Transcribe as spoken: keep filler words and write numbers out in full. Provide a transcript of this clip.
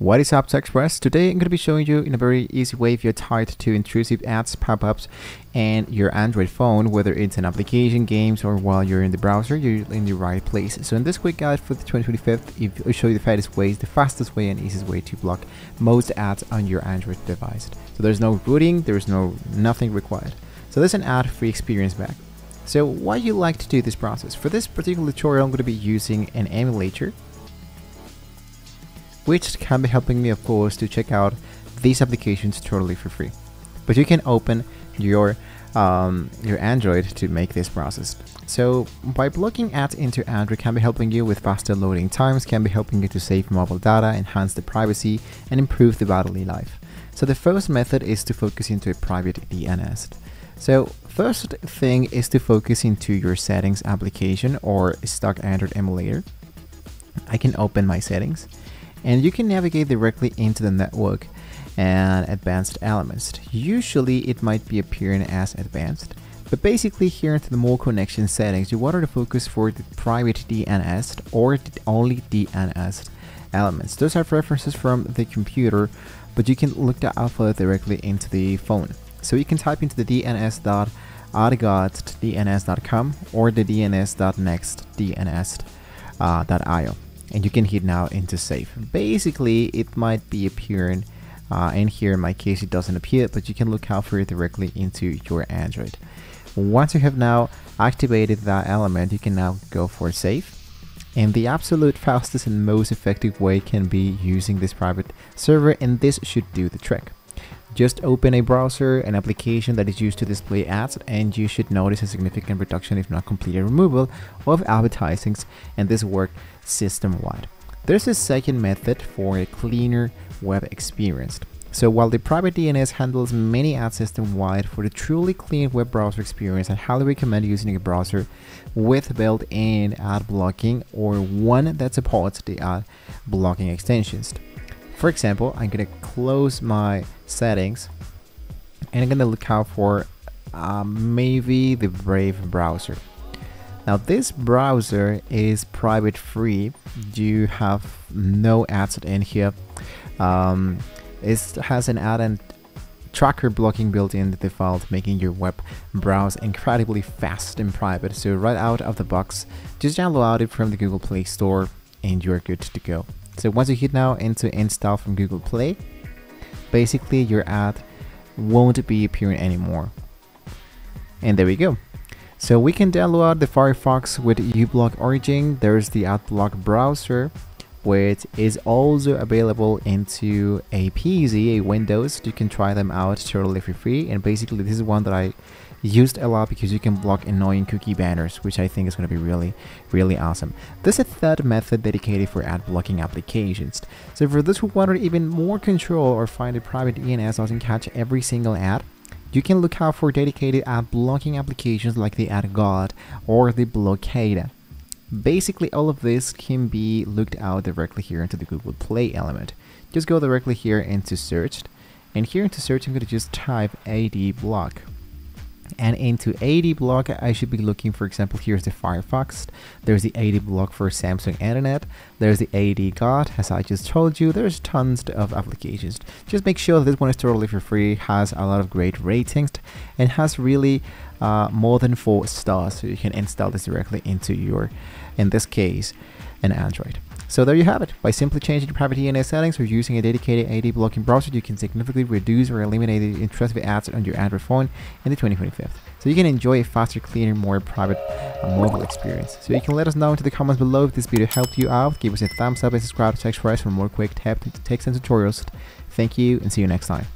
What is up, Tech Express? Today I'm going to be showing you in a very easy way if you're tired to intrusive ads, pop-ups, and your Android phone, whether it's an application, games, or while you're in the browser, you're in the right place. So in this quick guide for the twenty twenty-five, I'll show you the fastest ways, the fastest way and easiest way to block most ads on your Android device. So there's no rooting, there's no nothing required. So there's an ad-free experience back. So why you like to do this process? For this particular tutorial, I'm going to be using an emulator, which can be helping me, of course, to check out these applications totally for free. But you can open your um, your Android to make this process. So by blocking ads into Android can be helping you with faster loading times, can be helping you to save mobile data, enhance the privacy, and improve the bodily life. So the first method is to focus into a private D N S. So first thing is to focus into your settings application or stock Android emulator. I can open my settings. And you can navigate directly into the network and advanced elements. Usually it might be appearing as advanced, but basically here into the more connection settings, you want to focus for the private D N S or only D N S elements. Those are preferences from the computer, but you can look the alpha directly into the phone. So you can type into the d n s dot argot d n s dot com or the d n s dot next d n s dot i o. And you can hit now into save. Basically, it might be appearing, uh, and here in my case it doesn't appear, but you can look out for it directly into your Android. Once you have now activated that element, you can now go for save. And the absolute fastest and most effective way can be using this private server, and this should do the trick. Just open a browser, an application that is used to display ads, and you should notice a significant reduction, if not complete removal, of advertisements, and this works system-wide. There's a second method for a cleaner web experience. So while the private D N S handles many ads system-wide, for the truly clean web browser experience, I highly recommend using a browser with built-in ad blocking or one that supports the ad blocking extensions. For example, I'm going to close my settings and I'm going to look out for uh, maybe the Brave browser. Now this browser is private free. You have no ads in here. Um, it has an ad and tracker blocking built in the default, making your web browse incredibly fast and private. So right out of the box, just download it from the Google Play Store and you're good to go. So once you hit now into install from Google Play, basically your ad won't be appearing anymore. And there we go. So we can download the Firefox with uBlock Origin. There's the AdBlock browser, which is also available into a P C, a Windows. You can try them out totally for free. And basically this is one that I used a lot because you can block annoying cookie banners, which I think is going to be really, really awesome. This is a third method dedicated for ad blocking applications. So for those who wanted even more control or find a private D N S doesn't catch every single ad, you can look out for dedicated ad blocking applications like the AdGuard or the Blockada. Basically all of this can be looked out directly here into the Google Play element. Just go directly here into search, and here into search I'm going to just type AdBlock. And into AdBlock, I should be looking, for example, here's the Firefox, there's the AdBlock for Samsung Internet, there's the AdGuard, as I just told you, there's tons of applications. Just make sure that this one is totally for free, has a lot of great ratings, and has really uh, more than four stars, so you can install this directly into your, in this case, an Android. So there you have it. By simply changing your private D N S settings or using a dedicated ad blocking browser, you can significantly reduce or eliminate the intrusive ads on your Android phone in the twenty twenty-five. So you can enjoy a faster, cleaner, more private uh, mobile experience. So you can let us know into the comments below if this video helped you out. Give us a thumbs up and subscribe to Tech Express for more quick tech tips and tutorials. Thank you and see you next time.